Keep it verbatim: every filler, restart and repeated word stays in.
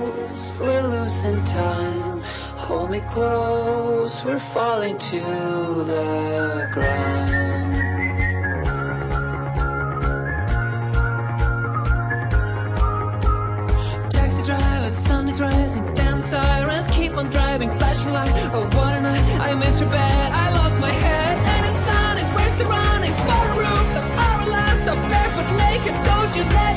close, we're losing time. Hold me close, we're falling to the ground. Taxi driver, sun is rising, down the sirens keep on driving, flashing light, oh what a night. I miss your bed, I lost my head, and it's sonic, where's the running? Water roof, I'm paralyzed, I'm barefoot naked, don't you let